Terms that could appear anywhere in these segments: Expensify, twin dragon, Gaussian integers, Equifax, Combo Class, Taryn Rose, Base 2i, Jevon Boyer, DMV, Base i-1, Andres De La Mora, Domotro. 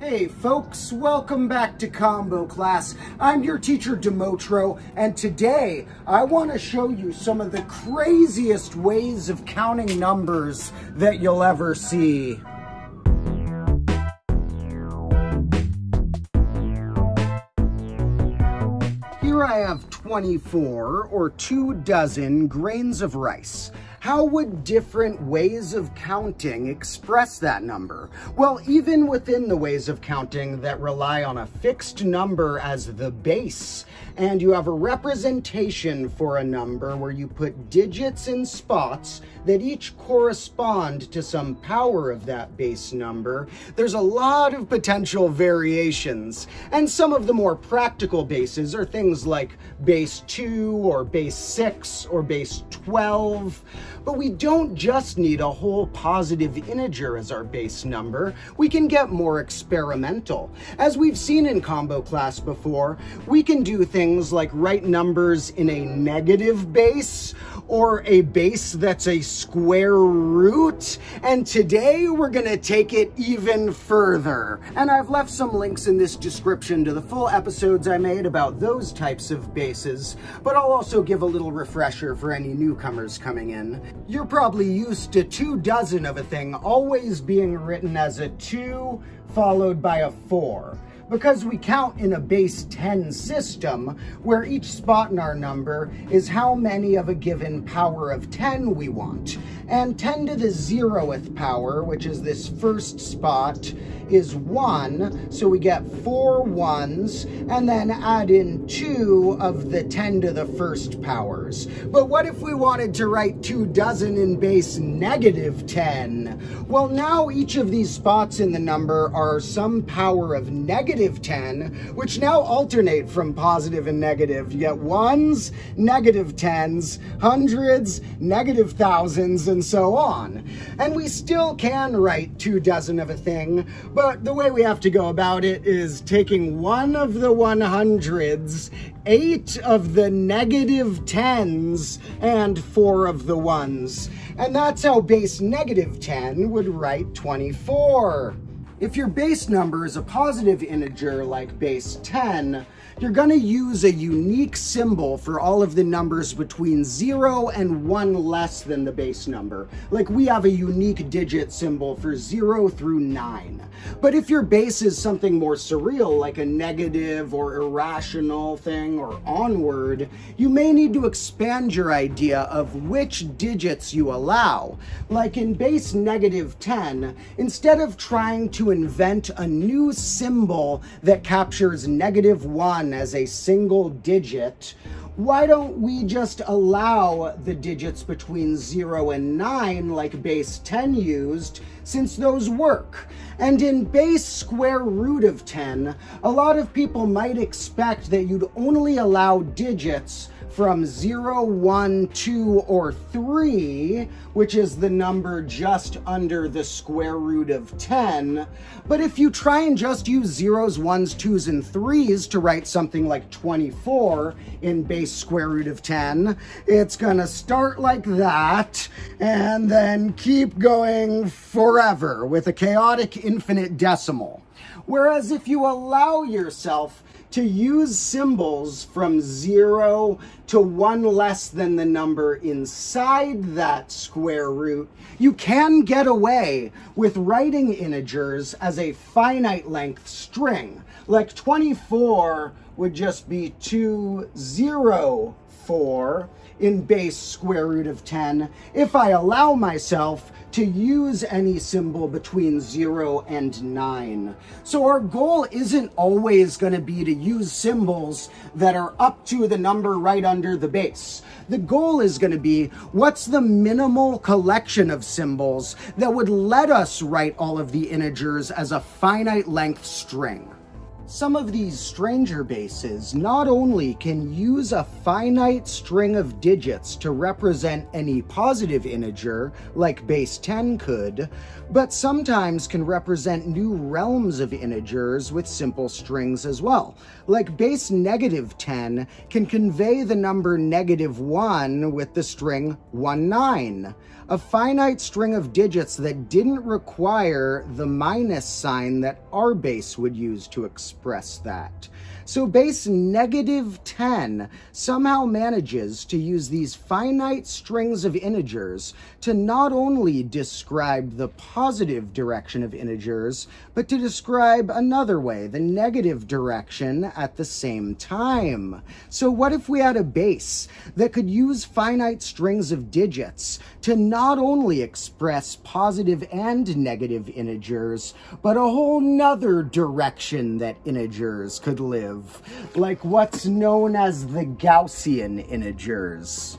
Hey folks, welcome back to Combo Class. I'm your teacher Domotro, and today I want to show you some of the craziest ways of counting numbers that you'll ever see. Here I have 24 or 24 grains of rice. How would different ways of counting express that number? Well, even within the ways of counting that rely on a fixed number as the base, and you have a representation for a number where you put digits in spots that each correspond to some power of that base number, there's a lot of potential variations. And some of the more practical bases are things like base 2 or base 6 or base 12. But we don't just need a whole positive integer as our base number. We can get more experimental. As we've seen in Combo Class before, we can do things like write numbers in a negative base or a base that's a square root. And today we're going to take it even further. And I've left some links in this description to the full episodes I made about those types of bases, but I'll also give a little refresher for any newcomers coming in. You're probably used to 24 of a thing always being written as a 2 followed by a 4. Because we count in a base 10 system, where each spot in our number is how many of a given power of 10 we want. And 10 to the 0th power, which is this first spot, is 1, so we get 4 1s, and then add in 2 of the 10 to the 1st powers. But what if we wanted to write 24 in base -10? Well, now each of these spots in the number are some power of -10, which now alternate from positive and negative. You get 1s, -10s, 100s, -1000s, and so on. And we still can write 24 of a thing, but the way we have to go about it is taking 1 of the 100s, 8 of the -10s, and 4 of the 1s. And that's how base -10 would write 24. If your base number is a positive integer like base 10, you're going to use a unique symbol for all of the numbers between 0 and 1 less than the base number. Like we have a unique digit symbol for 0 through 9. But if your base is something more surreal, like a negative or irrational thing or onward, you may need to expand your idea of which digits you allow. Like in base -10, instead of trying to invent a new symbol that captures -1 as a single digit, why don't we just allow the digits between 0 and 9 like base 10 used, since those work? And in base √10, a lot of people might expect that you'd only allow digits from 0, 1, 2, or 3, which is the number just under the √10. But if you try and just use 0s, 1s, 2s, and 3s to write something like 24 in base √10, it's gonna start like that and then keep going forever with a chaotic infinite decimal. Whereas if you allow yourself to use symbols from 0 to 1 less than the number inside that square root, you can get away with writing integers as a finite length string. Like 24 would just be 204 in base √10 if I allow myself to use any symbol between 0 and 9. So our goal isn't always going to be to use symbols that are up to the number right under the base. The goal is going to be, what's the minimal collection of symbols that would let us write all of the integers as a finite length string? Some of these stranger bases not only can use a finite string of digits to represent any positive integer, like base 10 could, but sometimes can represent new realms of integers with simple strings as well. Like base -10 can convey the number -1 with the string 19. a finite string of digits that didn't require the minus sign that our base would use to express that. So base -10 somehow manages to use these finite strings of integers to not only describe the positive direction of integers, but to describe another way, the negative direction at the same time. So what if we had a base that could use finite strings of digits to not only express positive and negative integers, but a whole nother direction that integers could live? Like what's known as the Gaussian integers.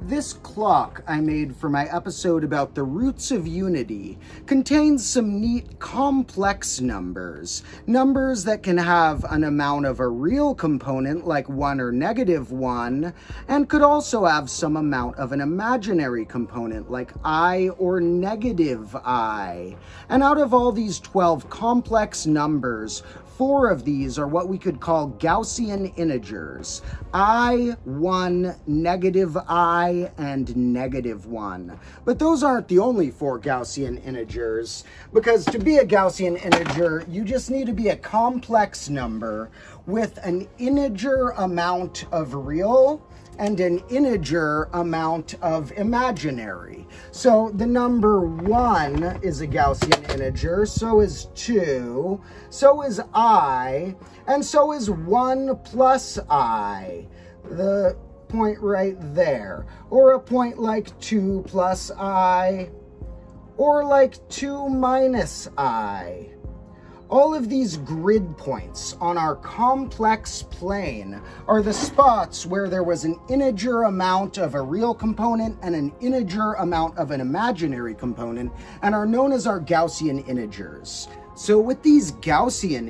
This clock I made for my episode about the roots of unity contains some neat complex numbers. Numbers that can have an amount of a real component like 1 or -1, and could also have some amount of an imaginary component like I or -I. And out of all these 12 complex numbers, 4 of these are what we could call Gaussian integers. I, 1, -I, and -1. But those aren't the only 4 Gaussian integers, because to be a Gaussian integer, you just need to be a complex number with an integer amount of real and an integer amount of imaginary. So the number 1 is a Gaussian integer, so is 2, so is I, and so is 1+i, the point right there, or a point like 2+i, or like 2-i. All of these grid points on our complex plane are the spots where there was an integer amount of a real component and an integer amount of an imaginary component, and are known as our Gaussian integers. So with these Gaussian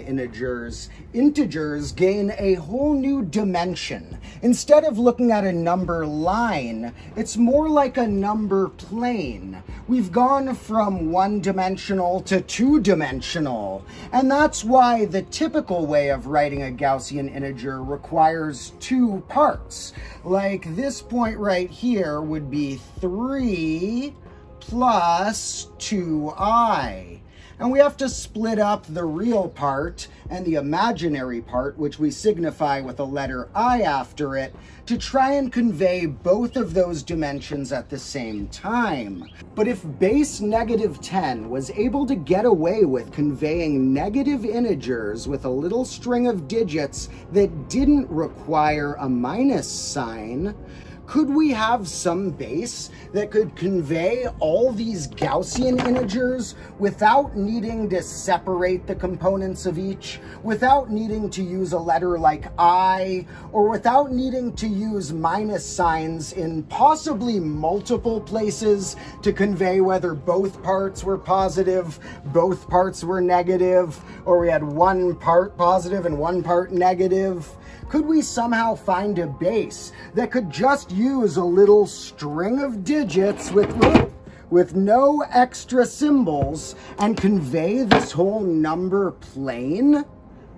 integers, gain a whole new dimension. Instead of looking at a number line, it's more like a number plane. We've gone from 1-dimensional to 2-dimensional, and that's why the typical way of writing a Gaussian integer requires 2 parts. Like this point right here would be 3 plus 2i. And we have to split up the real part and the imaginary part, which we signify with a letter I after it, to try and convey both of those dimensions at the same time. But if base -10 was able to get away with conveying negative integers with a little string of digits that didn't require a minus sign, could we have some base that could convey all these Gaussian integers without needing to separate the components of each, without needing to use a letter like I, or without needing to use minus signs in possibly multiple places to convey whether both parts were positive, both parts were negative, or we had one part positive and one part negative? Could we somehow find a base that could just use a little string of digits with no extra symbols and convey this whole number plane?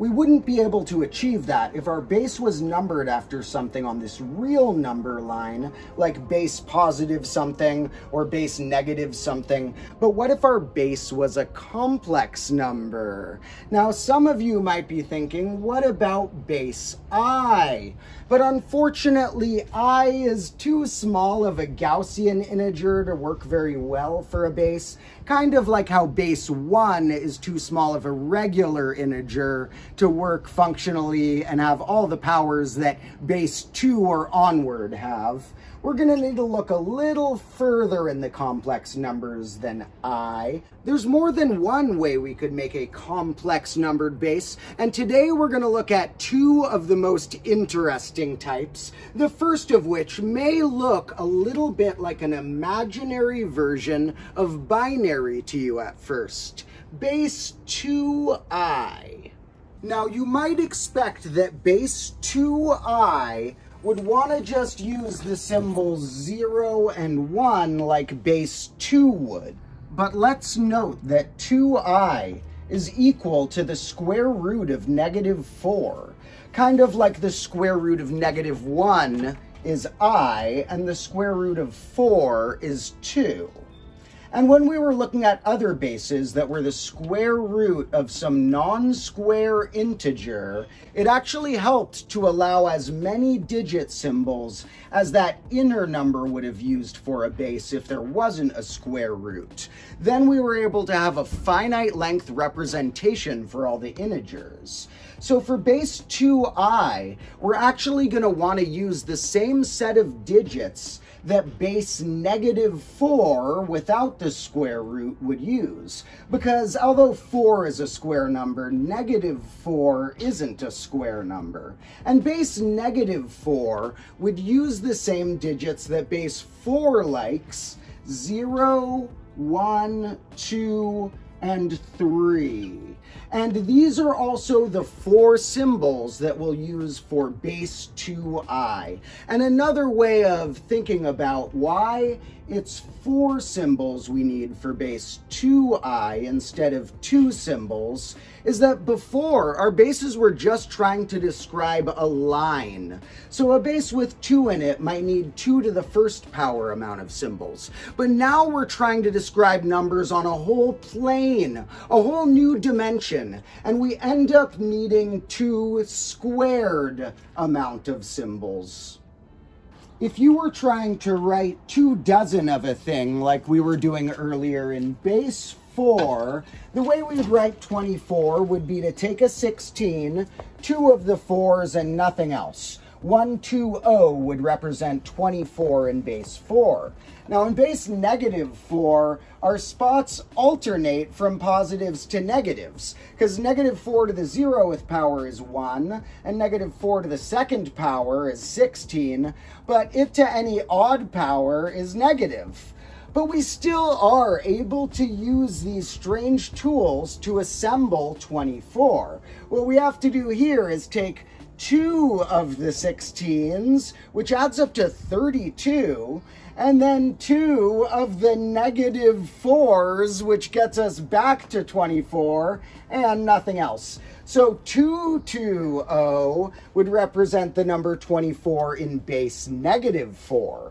We wouldn't be able to achieve that if our base was numbered after something on this real number line, like base positive something or base negative something. But what if our base was a complex number? Now, some of you might be thinking, what about base I? But unfortunately, I is too small of a Gaussian integer to work very well for a base, kind of like how base 1 is too small of a regular integer to work functionally and have all the powers that base 2 or onward have. We're going to need to look a little further in the complex numbers than I. There's more than one way we could make a complex numbered base, and today we're going to look at 2 of the most interesting types, the first of which may look a little bit like an imaginary version of binary to you at first. Base 2i. Now, you might expect that base 2i would want to just use the symbols 0 and 1 like base 2 would. But let's note that 2i is equal to the square root of -4, kind of like the square root of -1 is I, and the square root of 4 is 2. And when we were looking at other bases that were the square root of some non-square integer, it actually helped to allow as many digit symbols as that inner number would have used for a base if there wasn't a square root. Then we were able to have a finite length representation for all the integers. So for base 2i, we're actually going to want to use the same set of digits that base -4 without the square root would use. Because although 4 is a square number, -4 isn't a square number. And base -4 would use the same digits that base 4 likes, 0, 1, 2, and 3. And these are also the 4 symbols that we'll use for base 2i. And another way of thinking about why it's 4 symbols we need for base 2i instead of 2 symbols is that before, our bases were just trying to describe a line. So a base with 2 in it might need 2 to the 1st power amount of symbols. But now we're trying to describe numbers on a whole plane, a whole new dimension, and we end up needing 2² amount of symbols. If you were trying to write 2 dozen of a thing like we were doing earlier in base 4, the way we'd write 24 would be to take a 16, 2 of the 4s, and nothing else. 1, 2, 0 would represent 24 in base 4. Now in base -4, our spots alternate from positives to negatives, because -4 to the 0th power is 1, and -4 to the 2nd power is 16, but it to any odd power is negative. But we still are able to use these strange tools to assemble 24. What we have to do here is take 2 of the 16s, which adds up to 32, and then 2 of the -4s, which gets us back to 24, and nothing else. So 2, 2, 0 would represent the number 24 in base -4.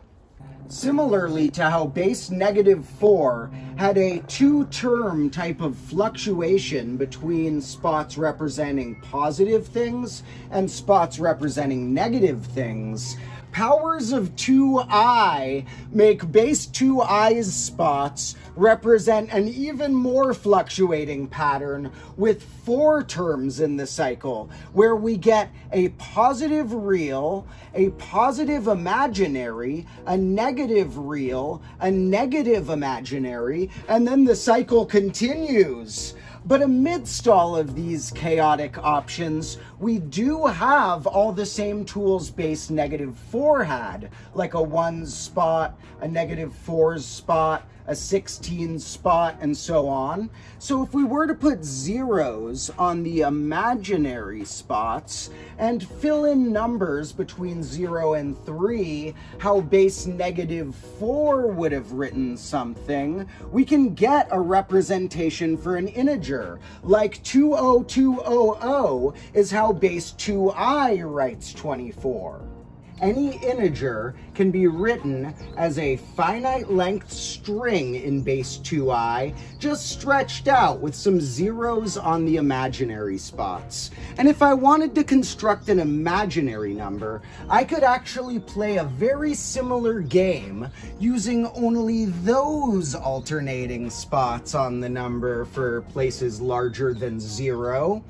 Similarly to how base -4 had a 2-term type of fluctuation between spots representing positive things and spots representing negative things, powers of 2i make base 2i's spots represent an even more fluctuating pattern with 4 terms in the cycle, where we get a positive real, a positive imaginary, a negative real, a negative imaginary, and then the cycle continues. But amidst all of these chaotic options, we do have all the same tools base -4 had, like a 1's spot, a -4's spot, a 16's spot, and so on. So if we were to put 0s on the imaginary spots and fill in numbers between 0 and 3, how base -4 would have written something, we can get a representation for an integer. Like 20200 is how base 2i writes 24. Any integer can be written as a finite length string in base 2i, just stretched out with some 0s on the imaginary spots. And if I wanted to construct an imaginary number, I could actually play a very similar game using only those alternating spots on the number for places larger than 0.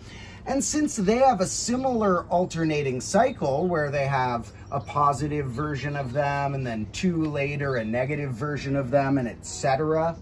And since they have a similar alternating cycle where they have a positive version of them and then 2 later a negative version of them and etc.,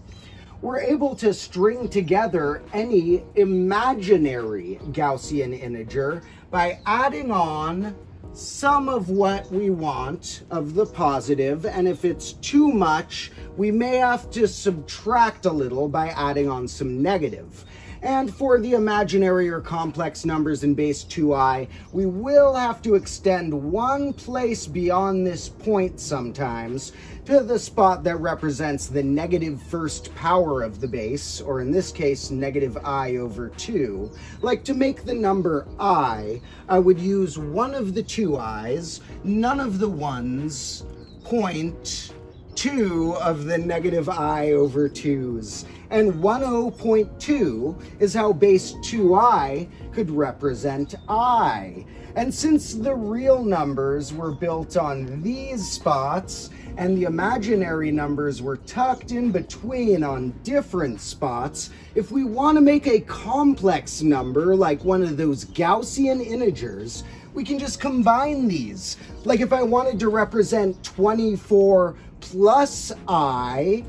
we're able to string together any imaginary Gaussian integer by adding on some of what we want of the positive, and if it's too much, we may have to subtract a little by adding on some negative. And for the imaginary or complex numbers in base 2i, we will have to extend one place beyond this point sometimes to the spot that represents the negative first power of the base, or in this case, negative I over 2. Like to make the number I would use one of the two i's, none of the ones, 0.2 of the negative I over 2's. And 10.2 is how base 2i could represent I. And since the real numbers were built on these spots, and the imaginary numbers were tucked in between on different spots, if we want to make a complex number, like one of those Gaussian integers, we can just combine these. Like if I wanted to represent 24 plus I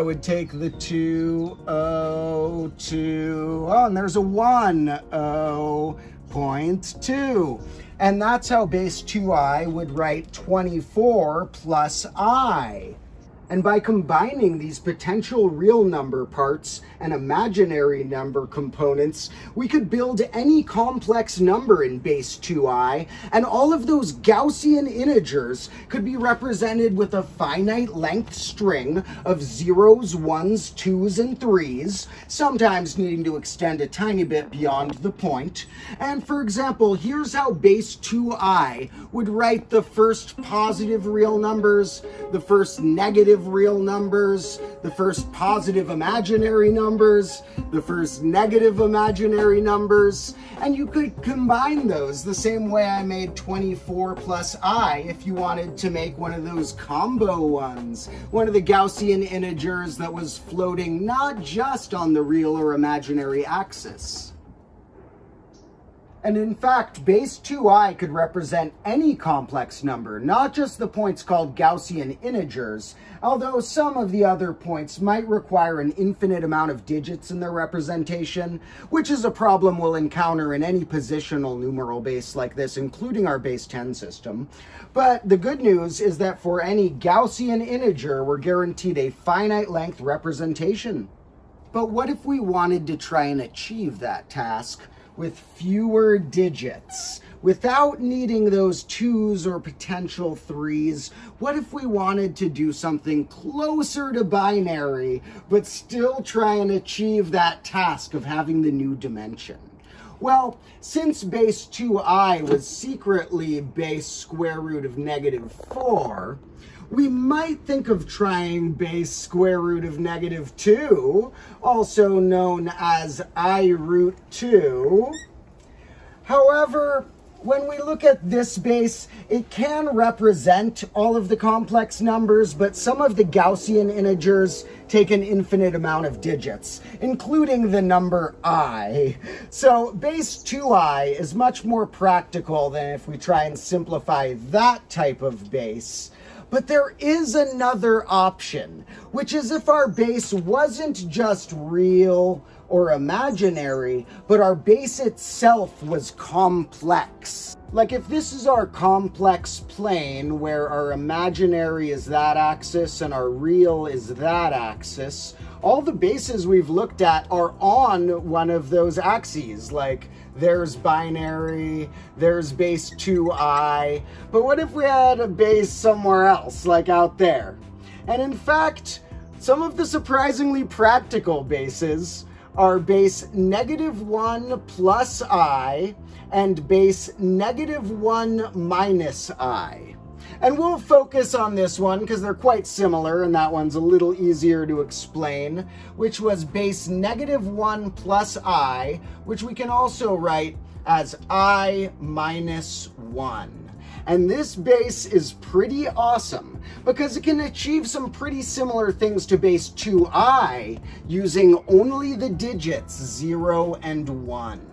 would take the 2, 0, 2, oh, and there's a 1, 0, 0.2. And that's how base 2i would write 24 plus I. And by combining these potential real number parts and imaginary number components, we could build any complex number in base 2i, and all of those Gaussian integers could be represented with a finite length string of 0s, 1s, 2s, and 3s, sometimes needing to extend a tiny bit beyond the point. And for example, here's how base 2i would write the first positive real numbers, the first negative real numbers, the first positive imaginary numbers, the first negative imaginary numbers, and you could combine those the same way I made 24 plus I if you wanted to make one of those combo ones, one of the Gaussian integers that was floating not just on the real or imaginary axis. And in fact, base 2i could represent any complex number, not just the points called Gaussian integers, although some of the other points might require an infinite amount of digits in their representation, which is a problem we'll encounter in any positional numeral base like this, including our base 10 system. But the good news is that for any Gaussian integer, we're guaranteed a finite length representation. But what if we wanted to try and achieve that task with fewer digits, without needing those 2s or potential 3s? What if we wanted to do something closer to binary, but still try and achieve that task of having the new dimension? Well, since base 2i was secretly base square root of negative 4, we might think of trying base square root of negative 2, also known as I root 2. However, when we look at this base, it can represent all of the complex numbers, but some of the Gaussian integers take an infinite amount of digits, including the number I. So base 2i is much more practical than if we try and simplify that type of base. But there is another option, which is if our base wasn't just real or imaginary, but our base itself was complex. Like if this is our complex plane where our imaginary is that axis and our real is that axis, all the bases we've looked at are on one of those axes. Like there's binary, there's base 2i, but what if we had a base somewhere else, like out there? And in fact, some of the surprisingly practical bases are base negative 1 plus I and base negative 1 minus I. And we'll focus on this one because they're quite similar and that one's a little easier to explain, which was base negative 1 plus I, which we can also write as I minus 1. And this base is pretty awesome because it can achieve some pretty similar things to base 2i using only the digits 0 and 1.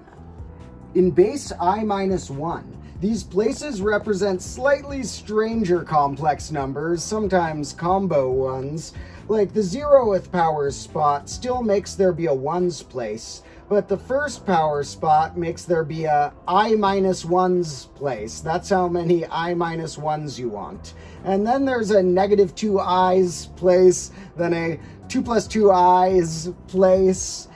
In base I minus 1, these places represent slightly stranger complex numbers, sometimes combo ones. Like the 0th power spot still makes there be a 1's place, but the first power spot makes there be a I minus 1's place. That's how many I minus 1's you want. And then there's a negative 2 i's place, then a 2 plus 2 i's place.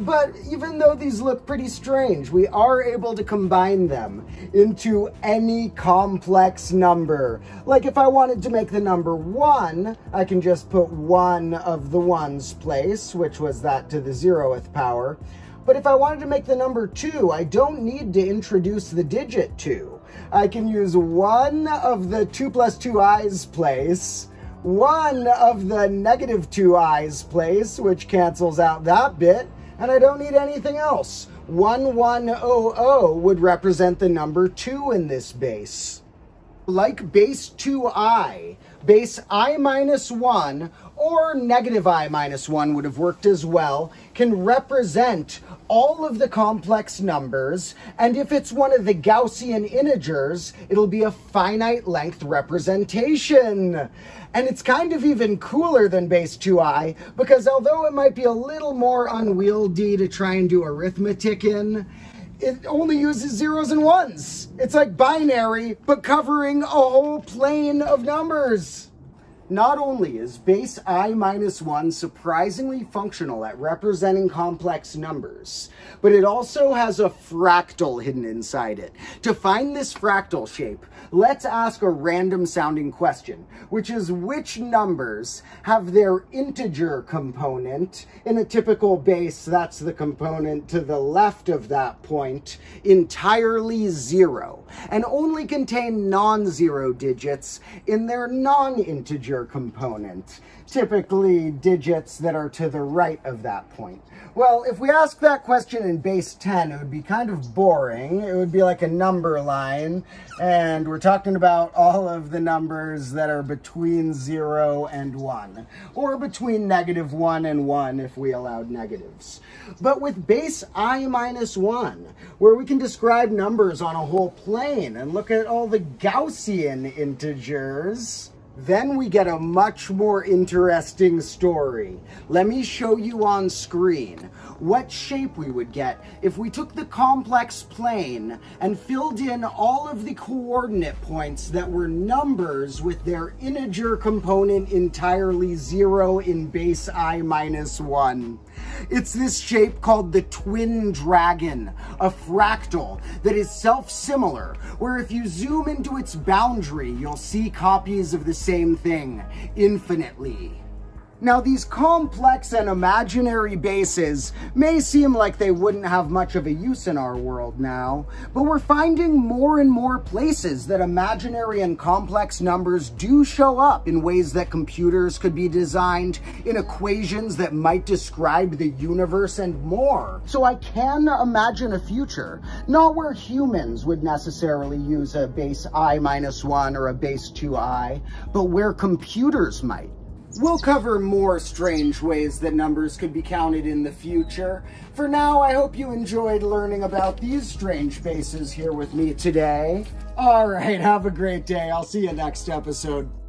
But even though these look pretty strange, we are able to combine them into any complex number. Like if I wanted to make the number 1, I can just put 1 of the ones place, which was that to the 0th power. But if I wanted to make the number 2, I don't need to introduce the digit 2. I can use 1 of the 2 plus 2i's place, 1 of the -2i's place, which cancels out that bit, and I don't need anything else. 1100 would represent the number 2 in this base. Like base 2i, base i-1 or -i-1 would have worked as well, can represent all of the complex numbers, and if it's one of the Gaussian integers, it'll be a finite length representation. And it's kind of even cooler than base 2i, because although it might be a little more unwieldy to try and do arithmetic in, it only uses 0s and 1s. It's like binary, but covering a whole plane of numbers. Not only is base i-1 surprisingly functional at representing complex numbers, but it also has a fractal hidden inside it. To find this fractal shape, let's ask a random sounding question, which is which numbers have their integer component. In a typical base, that's the component to the left of that point, entirely 0, and only contain non-zero digits in their non-integer component, typically digits that are to the right of that point. Well, if we ask that question in base 10, it would be kind of boring. It would be like a number line, and we're talking about all of the numbers that are between 0 and 1, or between -1 and 1 if we allowed negatives. But with base i-1, where we can describe numbers on a whole plane and look at all the Gaussian integers, then we get a much more interesting story. Let me show you on screen what shape we would get if we took the complex plane and filled in all of the coordinate points that were numbers with their integer component entirely 0 in base i-1. It's this shape called the twin dragon, a fractal that is self-similar, where if you zoom into its boundary, you'll see copies of the same thing infinitely. Now, these complex and imaginary bases may seem like they wouldn't have much of a use in our world now, but we're finding more and more places that imaginary and complex numbers do show up in ways that computers could be designed, in equations that might describe the universe and more. So I can imagine a future, not where humans would necessarily use a base i-1 or a base 2i, but where computers might. We'll cover more strange ways that numbers could be counted in the future. For now, I hope you enjoyed learning about these strange bases here with me today. All right, have a great day. I'll see you next episode.